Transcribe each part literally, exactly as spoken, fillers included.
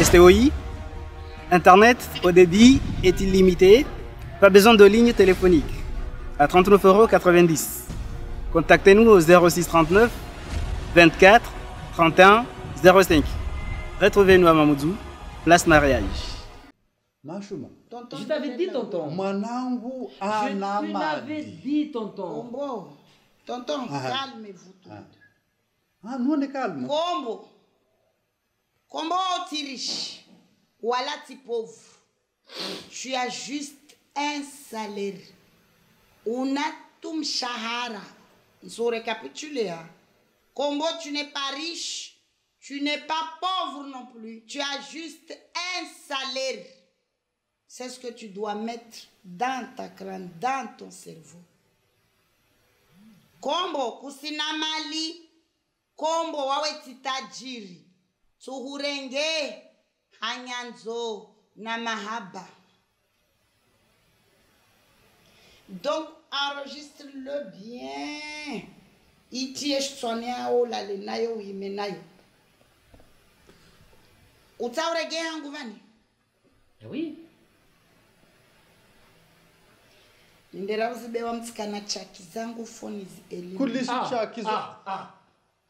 S T O I, Internet au débit est illimité, pas besoin de ligne téléphonique, à trente-neuf euros quatre-vingt-dix. Contactez-nous au zéro six trente-neuf, vingt-quatre, trente et un, zéro cinq. Retrouvez-nous à Mamoudzou, place Maréaï. Machouma. Tonton, je t'avais dit, tonton. Manangu Anamadi. Je t'avais dit, tonton. Combo. Tonton, ah. Calmez-vous tous. Ah. ah, nous on est calme. Combo. Combo, tu es riche. Voilà, tu es pauvre. Tu as juste un salaire. On a tout Shahara. Ils ont récapitulé. Hein. Combo, tu n'es pas riche. Tu n'es pas pauvre non plus. Tu as juste un salaire. C'est ce que tu dois mettre dans ta crâne, dans ton cerveau. Combo, kusinamali, combo, wawetsitajiri, tsuhurenge, hanyanzo, namahaba. Donc, enregistre-le bien. Iti eshtonia o lalenayo imenayo. Utsaurege hangouvani? Oui. Ndera uzibewa mtsikana chaki zangu phone is elimu. Kulishi chaki zangu. Ah.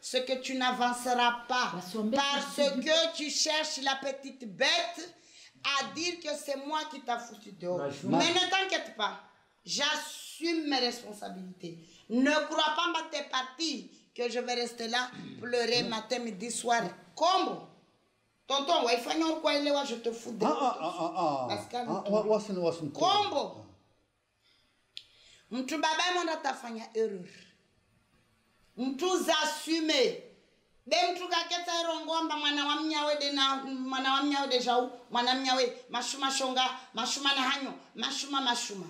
ce que tu n'avanceras pas. Parce que tu cherches la petite bête à dire que c'est moi qui t'ai foutu dehors. Mais ne t'inquiète pas. J'assume mes responsabilités. Ne crois pas que t'es parti, que je vais rester là, pleurer matin, midi, soir. Combo. Tonton, je te fous de ah, ah, ah, ah. Parce que ah, combo. M'tu babay mon data fanya erreur. M'tu assumer. Dem tu kaketa rongomba mwana wa mnyawe de na mwana wa mnyawe de jau, mwana mnyawe Machouma shonga, Machouma na hanyo, Machouma Machouma.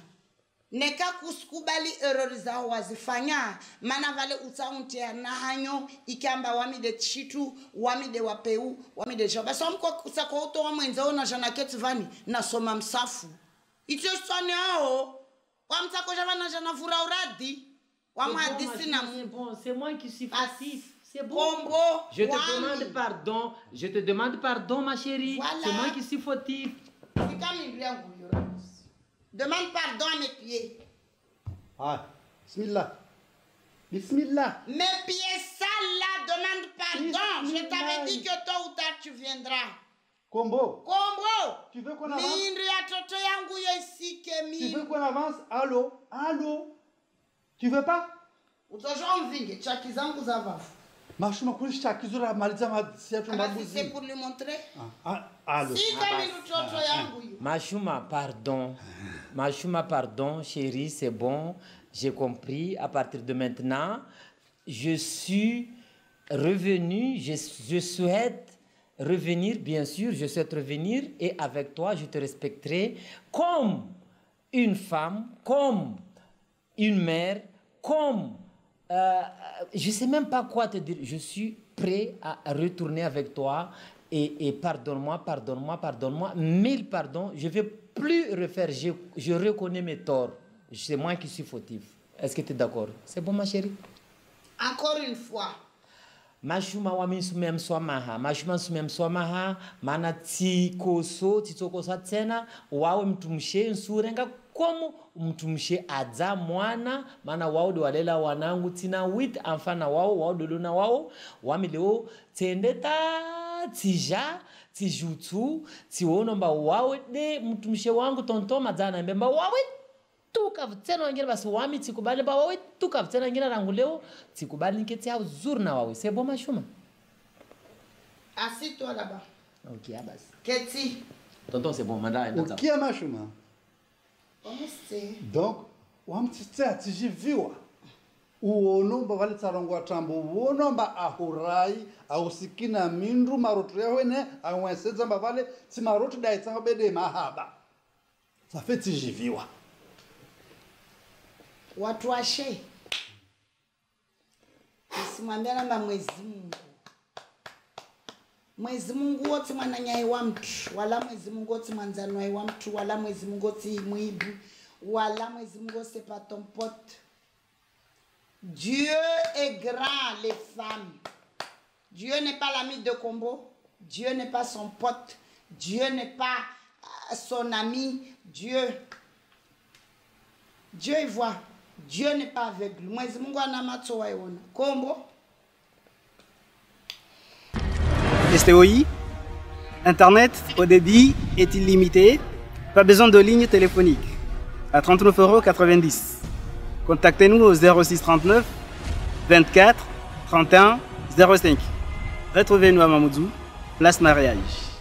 Neka kuskubali error zao wazifanya mana vale utsauntia na hanyo ikamba wamide chitu wamide wapeu wamide joba so mko kusako uto wamwenza na janaket vani na soma msafu itsosane ao wamtsako javana jana vura uradi wamhadisi na bon c'est moi qui suis facile. C'est bon. Combo, je te wami. Demande pardon, je te demande pardon ma chérie, voilà. C'est moi qui suis fautif. Demande pardon à mes pieds. Ah, bismillah. Bismillah. Mes pieds sales là, demande pardon. Bismillah. Je t'avais dit que tôt ou tard tu viendras. Combo. Combo. Tu veux qu'on avance? Tu veux qu'on avance? Allô? Allô? Tu veux pas? Machouma, c'est pour lui montrer. Ah, allô. Si Machouma, pardon. Machouma, pardon, chérie, c'est bon. J'ai compris. À partir de maintenant, je suis revenu. Je, je souhaite revenir, bien sûr. Je souhaite revenir. Et avec toi, je te respecterai comme une femme, comme une mère, comme... Euh, je ne sais même pas quoi te dire. Je suis prêt à retourner avec toi. Et, et pardonne-moi, pardonne-moi, pardonne-moi. Mille pardons. Je ne vais plus refaire. Je, je reconnais mes torts. C'est moi qui suis fautif. Est-ce que tu es d'accord? C'est bon, ma chérie? Encore une fois. Machouma wami sumem swamaha. Machouma sumem swamaha. Mana tikoso, titokosa tena. Wawe mtumshe, nsurenga komu. Mtumshe adza mwana. Mana wawo diwalela wanangu tina wit. Amfana wawo, wawo dolona wawo. Wami leo tendeta, tija, tijutu. Tiwono mba wawe de mtumshe wangu tonton madzana. Mba wawe tukavu tena wangine basi wami tikubali mba wawe tukavu tena wangine rangu leo tikubali nkete yao zurna wawe. C'est bon Machouma? Assis-toi là-bas. Ok, abas. Keti. Tonton c'est bon, madame. Ok Machouma. Donc, on t'a dit j'ai vu ou non ba vale tsarongo atambo wono ba ahurai au sikina mindru maroto yawe ne awenseza ba vale tsimaroto dai tsanga bede mahaba. Ça fait T G V. Watuashe. Usimwambia na Mwenyezi Mungu. Mwenyezi Mungu wote mwananyai wa mtu, wala Mwenyezi Mungu wote mwanzanoi wa mtu, wala Mwenyezi Mungu wote mwibi, wala Mwenyezi Mungu wote c'est pas ton pote. Dieu est grand les femmes. Dieu n'est pas l'ami de Combo, Dieu n'est pas son pote, Dieu n'est pas son ami, Dieu Dieu il voit, Dieu n'est pas avec lui. Mwenyezi Mungu anamatsowa yona. Combo. S T O I, Internet au débit est illimité, pas besoin de ligne téléphonique. À trente-neuf euros quatre-vingt-dix. Contactez-nous au zéro six trente-neuf vingt-quatre trente et un zéro cinq. Retrouvez-nous à Mamoudzou, place Maréaï.